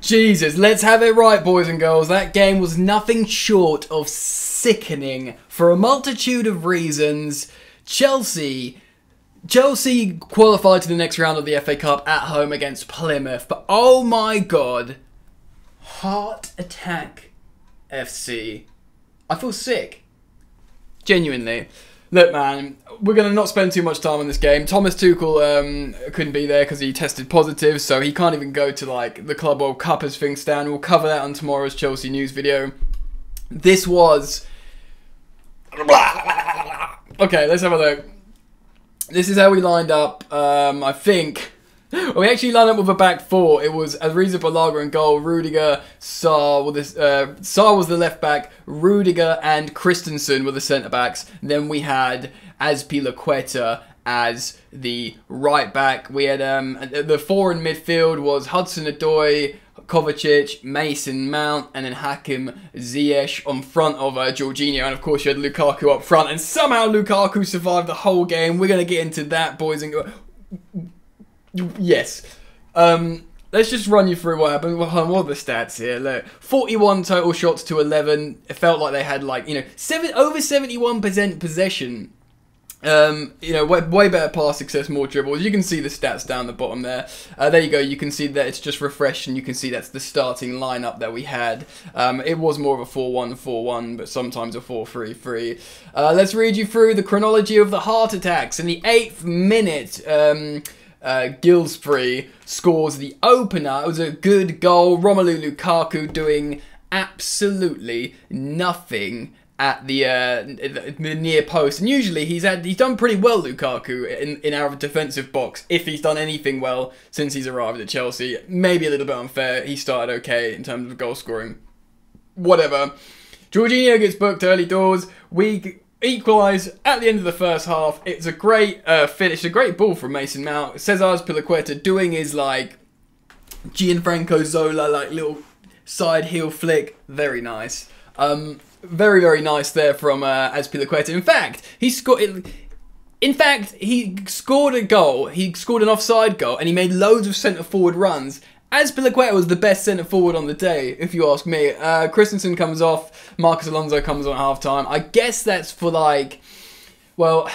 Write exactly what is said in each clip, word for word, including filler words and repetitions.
Jesus, let's have it right, boys and girls. That game was nothing short of sickening for a multitude of reasons. Chelsea... Chelsea qualified to the next round of the F A Cup at home against Plymouth, but oh my god, Heart-Attack F C. I feel sick. Genuinely. Look, man, we're going to not spend too much time on this game. Thomas Tuchel um, couldn't be there because he tested positive, so he can't even go to, like, the Club World Cup as things stand. We'll cover that on tomorrow's Chelsea News video. This was... Okay, let's have a look. This is how we lined up, um, I think. Well, we actually lined up with a back four. It was Arrizabalaga in goal, Rudiger, Saar, well, this, uh, Saar was the left back, Rudiger and Christensen were the centre backs. Then we had Azpilicueta as the right back. We had um, the four in midfield was Hudson-Odoi, Kovacic, Mason Mount, and then Hakim Ziyech on front of uh, Jorginho. And of course you had Lukaku up front, and somehow Lukaku survived the whole game. We're going to get into that, boys and girls. Yes. Um, let's just run you through what happened. What are the stats here? Look, forty-one total shots to eleven. It felt like they had, like, you know, seven over seventy-one percent possession. Um, you know, way, way better pass success, more dribbles. You can see the stats down the bottom there. Uh, there you go. You can see that it's just refreshed, and you can see that's the starting lineup that we had. Um, it was more of a four one four one, but sometimes a four three three. Uh, let's read you through the chronology of the heart attacks. In the eighth minute, um... Uh, Gillsbury scores the opener. It was a good goal. Romelu Lukaku doing absolutely nothing at the, uh, the near post. And usually he's had he's done pretty well, Lukaku, in, in our defensive box, if he's done anything well since he's arrived at Chelsea. Maybe a little bit unfair. He started okay in terms of goal scoring. Whatever. Jorginho gets booked early doors. We... equalise at the end of the first half. It's a great uh, finish, a great ball from Mason Mount. Cesar Azpilicueta doing his, like, Gianfranco Zola, like, little side heel flick. Very nice. Um, very, very nice there from uh, Azpilicueta. In fact, he scored... In fact, he scored a goal. He scored an offside goal, and he made loads of centre-forward runs. Azpilicueta was the best centre-forward on the day, if you ask me. Uh, Christensen comes off, Marcos Alonso comes on at half-time. I guess that's for, like, well,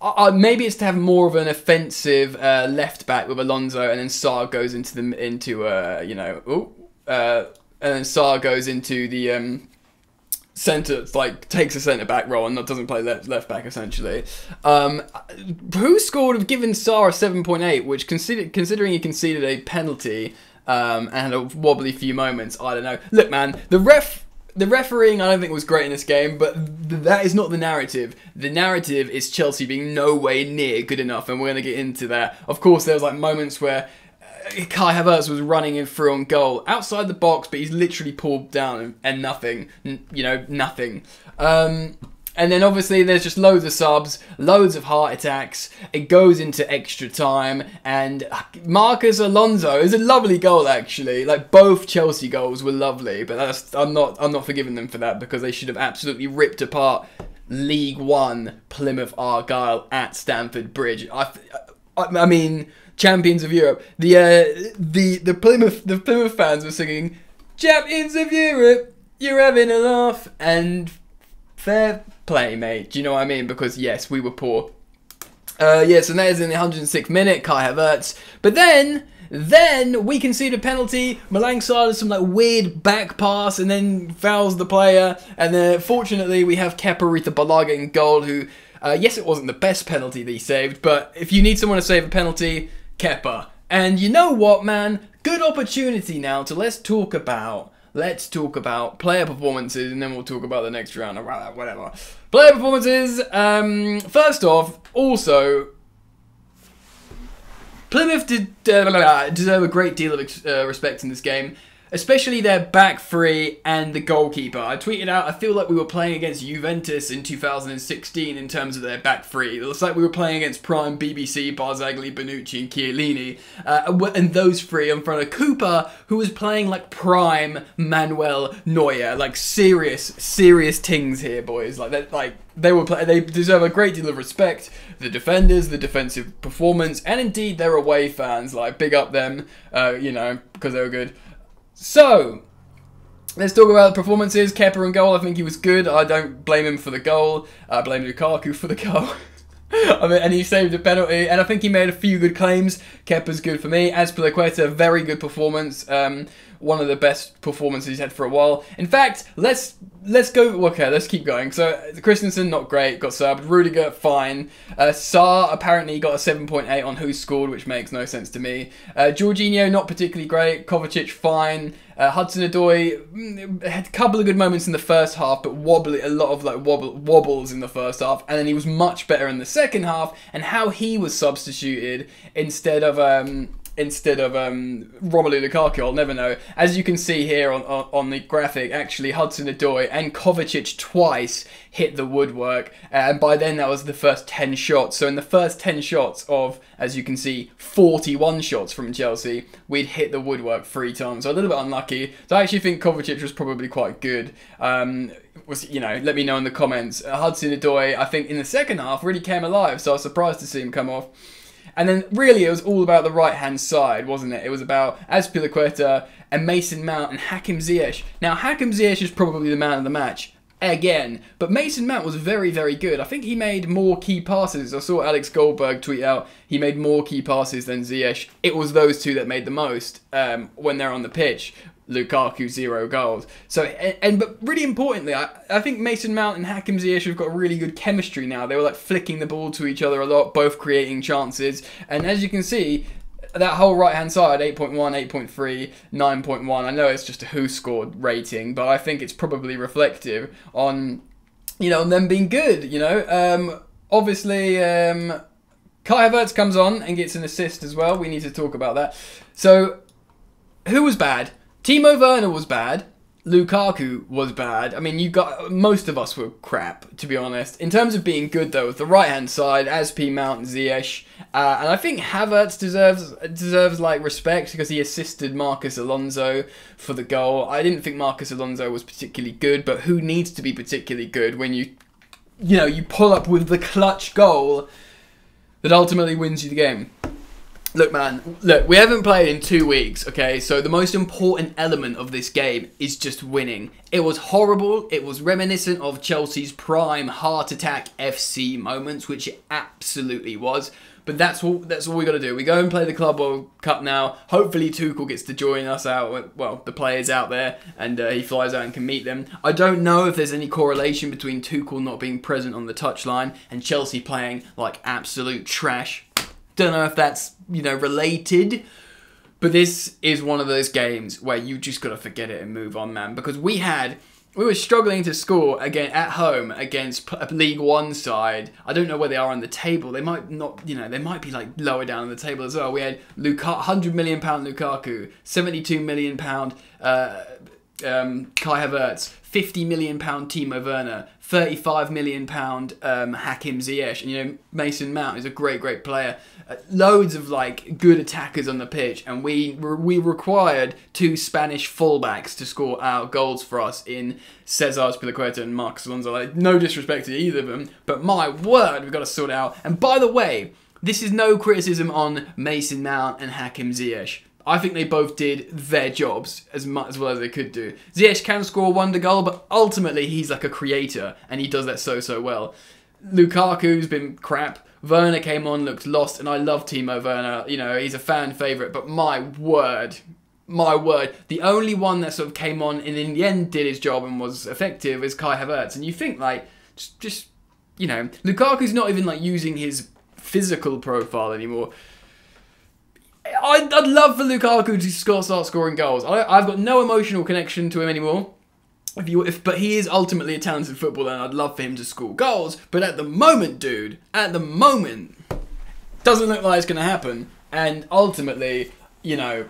uh, maybe it's to have more of an offensive uh, left-back with Alonso, and then Saar goes into, the, into uh, you know, ooh, uh, and then Saar goes into the um, centre, like, takes a centre-back role and doesn't play left-back, left back, essentially. Um, who scored have given Saar a seven point eight, which, consider, considering he conceded a penalty... Um, and a wobbly few moments, I don't know. Look, man, the ref, the refereeing I don't think was great in this game, but th that is not the narrative. The narrative is Chelsea being no way near good enough, and we're going to get into that. Of course, there was, like, moments where uh, Kai Havertz was running in through on goal, outside the box, but he's literally pulled down and, and nothing, N you know, nothing. Um... And then obviously there's just loads of subs, loads of heart attacks. It goes into extra time, and Marcos Alonso is a lovely goal, actually. Like, both Chelsea goals were lovely, but that's, I'm not I'm not forgiving them for that, because they should have absolutely ripped apart League One Plymouth Argyle at Stamford Bridge. I I, I mean, Champions of Europe. The uh, the the Plymouth the Plymouth fans were singing "Champions of Europe, you're having a laugh," and fair play, mate. Do you know what I mean? Because, yes, we were poor. Uh, yes, yeah, so and that is in the one hundred and sixth minute, Kai Havertz. But then, then we concede a penalty. Malang Sala does some, like, weird back pass and then fouls the player. And then, fortunately, we have Kepa Arrizabalaga in goal, who, uh, yes, it wasn't the best penalty that he saved, but if you need someone to save a penalty, Kepa. And you know what, man? Good opportunity now to let's talk about... Let's talk about player performances, and then we'll talk about the next round, or whatever. Player performances, um, first off, also, Plymouth did uh, deserve a great deal of uh, respect in this game, especially their back three and the goalkeeper. I tweeted out, I feel like we were playing against Juventus in two thousand sixteen in terms of their back three. It looks like we were playing against Prime, B B C, Barzagli, Bonucci and Chiellini. Uh, and those three in front of Cooper, who was playing like Prime Manuel Neuer. Like, serious, serious things here, boys. Like, that, like... They were play they deserve a great deal of respect. The defenders, the defensive performance, and indeed their away fans. Like, big up them, uh, you know, because they were good. So, let's talk about the performances. Kepa in goal, I think he was good. I don't blame him for the goal. I blame Lukaku for the goal. I mean, and he saved a penalty, and I think he made a few good claims. Kepa's good for me. Azpilicueta, very good performance. Um, one of the best performances he's had for a while. In fact, let's let's go. Okay, let's keep going. So Christensen, not great, got subbed. Rudiger, fine. Uh, Sarr apparently got a seven point eight on who scored, which makes no sense to me. Uh, Jorginho, not particularly great. Kovacic, fine. Uh, Hudson-Odoi had a couple of good moments in the first half, but wobbly, a lot of like wobble, wobbles in the first half, and then he was much better in the second half. And how he was substituted instead of um, instead of um, Romelu Lukaku, I'll never know. As you can see here on on, on the graphic, actually Hudson-Odoi and Kovacic twice hit the woodwork, and by then that was the first ten shots. So in the first ten shots of, as you can see, forty-one shots from Chelsea, we'd hit the woodwork three times. So a little bit unlucky. So I actually think Kovacic was probably quite good. Um, was you know, let me know in the comments. Uh, Hudson-Odoi, I think in the second half really came alive, so I was surprised to see him come off. And then really it was all about the right-hand side, wasn't it? It was about Azpilicueta and Mason Mount and Hakim Ziyech. Now Hakim Ziyech is probably the man of the match again, but Mason Mount was very, very good. I think he made more key passes. I saw Alex Goldberg tweet out he made more key passes than Ziyech. It was those two that made the most um, when they're on the pitch. Lukaku, zero goals. So, and, and but really importantly, I, I think Mason Mount and Hakim Ziyech have got really good chemistry now. They were like flicking the ball to each other a lot, both creating chances. And as you can see, that whole right-hand side, eight point one, eight point three, nine point one. I know it's just a who scored rating, but I think it's probably reflective on, you know, on them being good, you know. Um, obviously, um, Kai Havertz comes on and gets an assist as well. We need to talk about that. So, who was bad? Timo Werner was bad. Lukaku was bad. I mean, you got most of us were crap, to be honest. In terms of being good, though, with the right-hand side, Azpi, Mount, Ziyech, uh, and I think Havertz deserves deserves like respect because he assisted Marcos Alonso for the goal. I didn't think Marcos Alonso was particularly good, but who needs to be particularly good when you, you know, you pull up with the clutch goal that ultimately wins you the game. Look, man, look, we haven't played in two weeks, okay? So the most important element of this game is just winning. It was horrible. It was reminiscent of Chelsea's prime Heart-Attack F C moments, which it absolutely was. But that's all, that's all we got to do. We go and play the Club World Cup now. Hopefully Tuchel gets to join us out, well, the players out there, and uh, he flies out and can meet them. I don't know if there's any correlation between Tuchel not being present on the touchline and Chelsea playing like absolute trash. Don't know if that's, you know, related, but this is one of those games where you just got to forget it and move on, man, because we had, we were struggling to score again at home against a League One side. I don't know where they are on the table. They might not, you know, they might be like lower down on the table as well. We had Lukaku, one hundred million pound Lukaku, seventy-two million pound uh, um, Kai Havertz, fifty million pound Timo Werner, thirty-five million pound um, Hakim Ziyech. And, you know, Mason Mount is a great, great player. Uh, loads of, like, good attackers on the pitch. And we we required two Spanish fullbacks to score our goals for us in Cesar Azpilicueta and Marcos Alonso. Like, no disrespect to either of them. But, my word, we've got to sort it out. And, by the way, this is no criticism on Mason Mount and Hakim Ziyech. I think they both did their jobs as much as well as they could do. Ziyech can score a wonder goal, but ultimately he's like a creator, and he does that so, so well. Lukaku's been crap. Werner came on, looked lost, and I love Timo Werner. You know, he's a fan favourite, but my word, my word. The only one that sort of came on and in the end did his job and was effective is Kai Havertz. And you think, like, just, just you know, Lukaku's not even, like, using his physical profile anymore. I'd, I'd love for Lukaku to start scoring goals. I, I've got no emotional connection to him anymore. If you, if, but he is ultimately a talented footballer, and I'd love for him to score goals. But at the moment, dude, at the moment, doesn't look like it's going to happen. And ultimately, you know,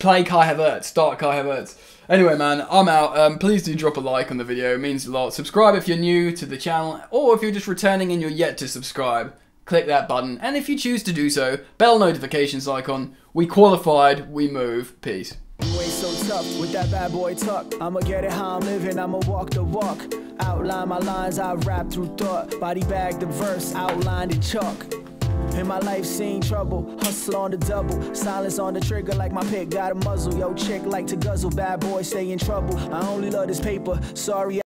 play Kai Havertz, start Kai Havertz. Anyway, man, I'm out. Um, please do drop a like on the video. It means a lot. Subscribe if you're new to the channel, or if you're just returning and you're yet to subscribe. Click that button, and if you choose to do so, bell notifications icon. We qualified, we move. Peace. Always so tough with that bad boy tuck. I'ma get it how I'm living, I'ma walk the walk. Outline my lines, I rap through thought. Body bag the verse, outline the chalk. In my life seen trouble, hustle on the double, silence on the trigger like my pick got a muzzle. Yo, chick like to guzzle, bad boy stay in trouble. I only love this paper, sorry.